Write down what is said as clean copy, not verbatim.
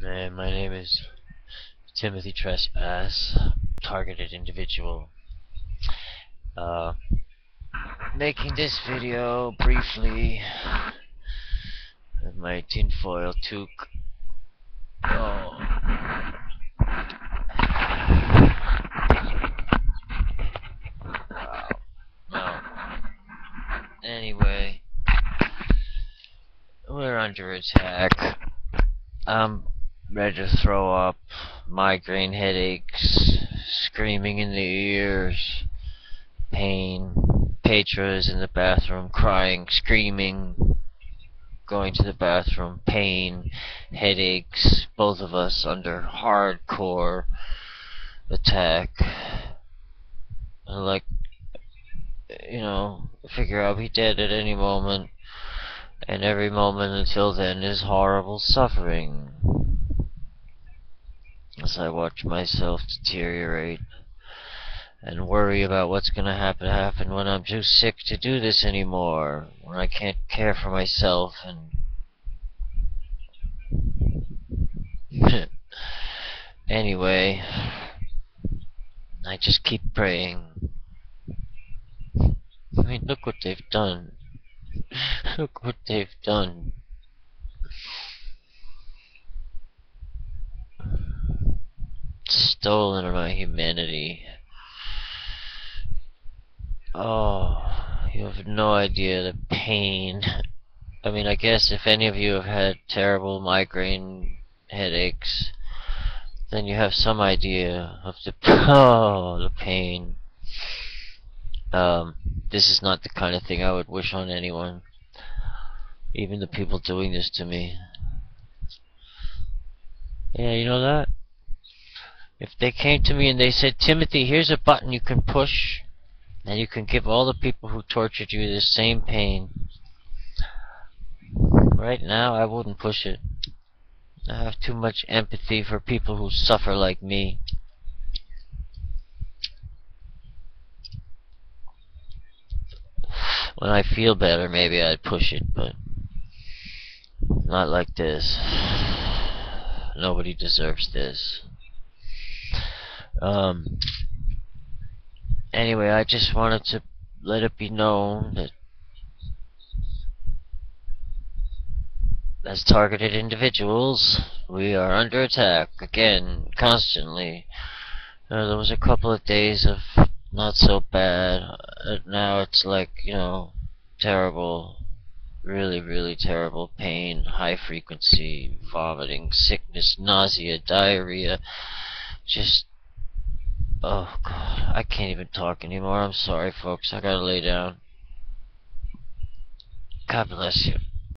My name is Timothy Trespass, targeted individual. Making this video briefly with my tinfoil toque. Anyway, we're under attack. I'm ready to throw up, migraine headaches, screaming in the ears, pain. Petra's in the bathroom crying, screaming, going to the bathroom, pain, headaches, both of us under hardcore attack. And like, you know, figure I'll be dead at any moment, and every moment until then is horrible suffering as I watch myself deteriorate and worry about what's gonna happen when I'm too sick to do this anymore, when I can't care for myself, and anyway, I just keep praying. I mean, look what they've done. Look what they've done. Stolen my humanity. Oh, you have no idea the pain. I mean, I guess if any of you have had terrible migraine headaches, then you have some idea of the pain. This is not the kind of thing I would wish on anyone, even the people doing this to me. Yeah, you know that? If they came to me and they said, Timothy, here's a button you can push, and you can give all the people who tortured you the same pain. Right now, I wouldn't push it. I have too much empathy for people who suffer like me. When I feel better, maybe I'd push it, but not like this. Nobody deserves this. Anyway, I just wanted to let it be known that as targeted individuals, we are under attack again, constantly. There was a couple of days of not so bad. Now it's like, you know, terrible, really, really terrible pain, high frequency, vomiting, sickness, nausea, diarrhea, just, oh god, I can't even talk anymore. I'm sorry folks, I gotta lay down. God bless you.